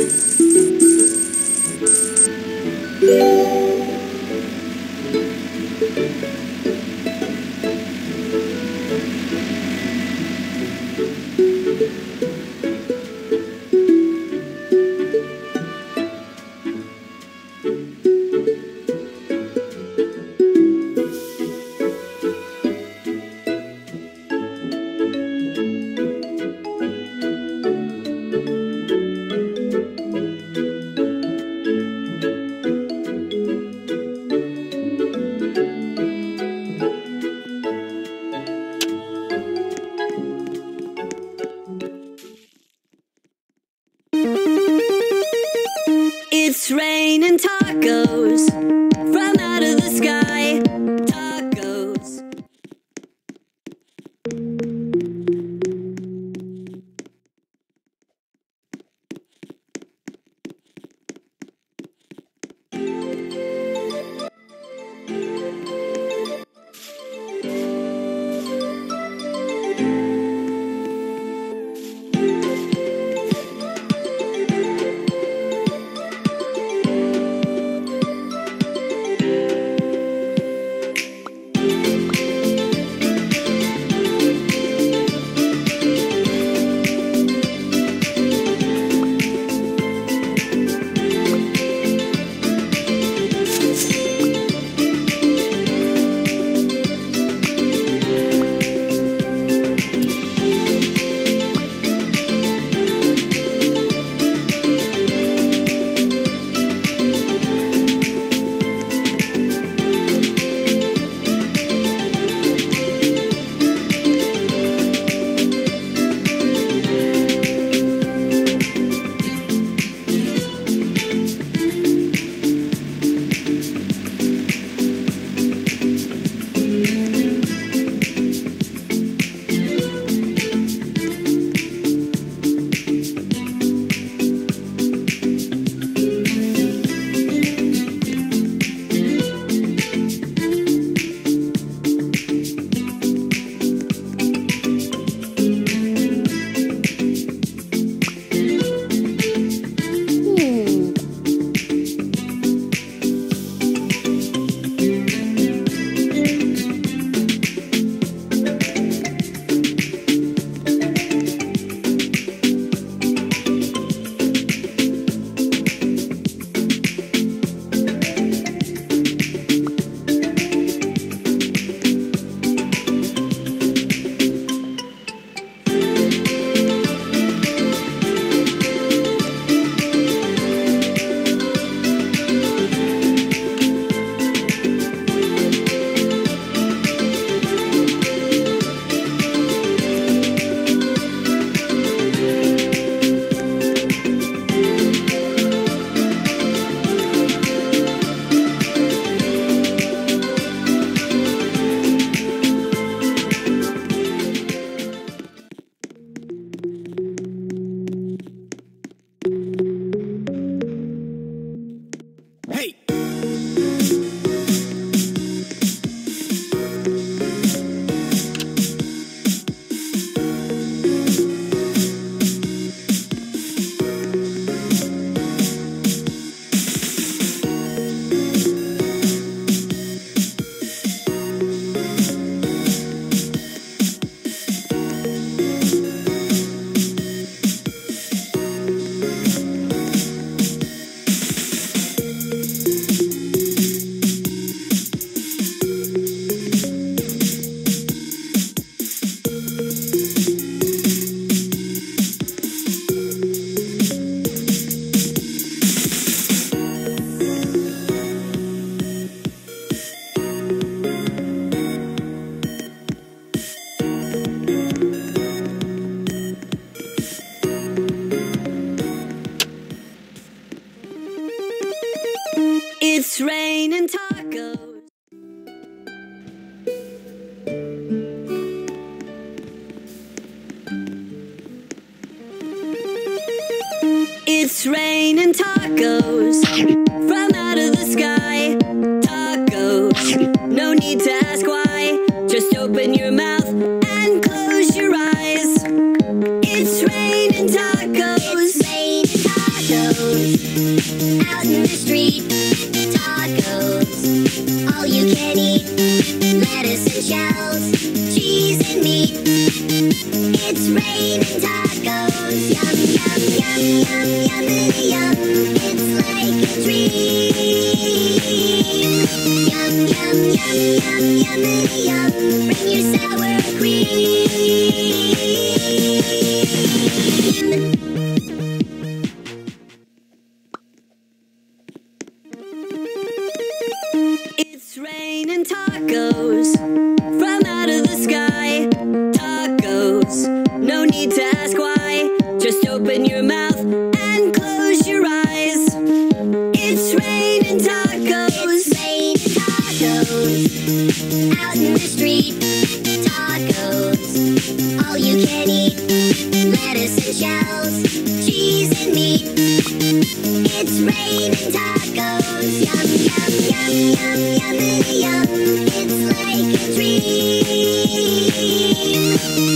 It's raining tacos. Out in the street, tacos, all you can eat, lettuce and shells, cheese and meat. It's raining tacos, yum, yum, yum, yum, yum, yum, it's like a dream. Yum, yum, yum, yum, yum, yum, bring your sour cream. Tacos from out of the sky. Tacos, no need to ask why. Just open your mouth and close your eyes. It's raining tacos. It's raining tacos. Out in the street, tacos. All you can eat, lettuce and shells, cheese and meat. It's raining tacos. Yum, yum, yum, yum.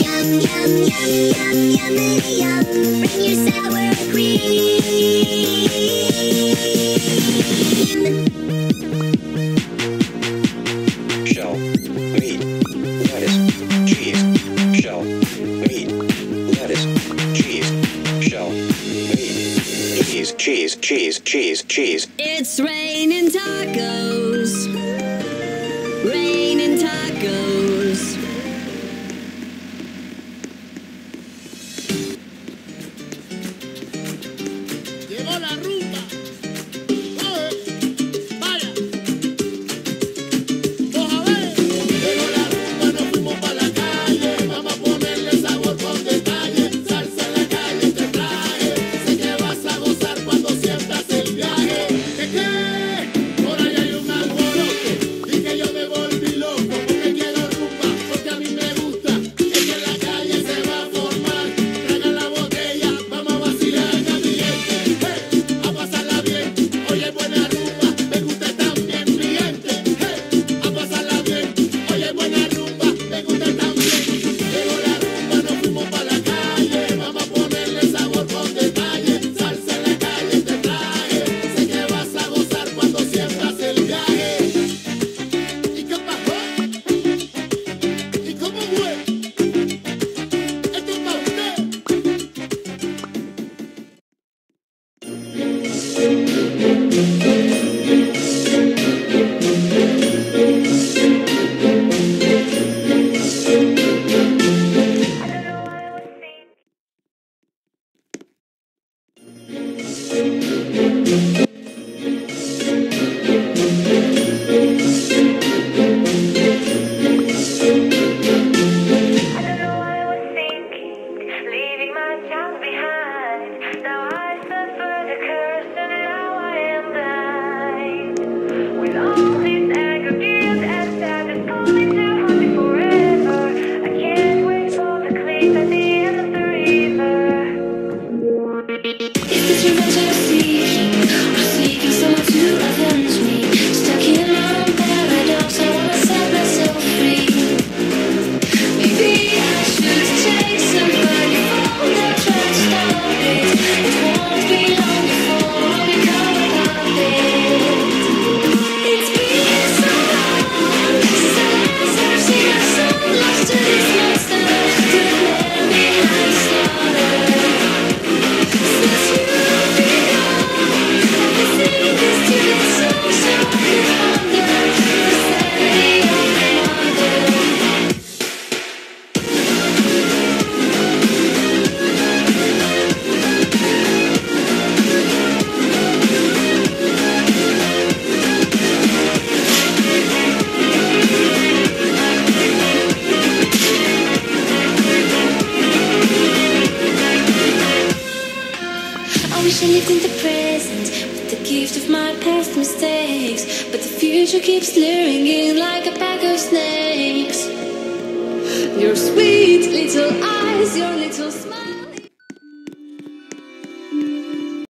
Shell, meat, lettuce, cheese. Shell, meat, lettuce, cheese. Shell, meat, cheese, cheese, cheese, cheese, cheese. It's raining tacos. Raining tacos. Llegó la ruta. I lived in the present with the gift of my past mistakes, but the future keeps luring in like a pack of snakes. Your sweet little eyes, your little smile.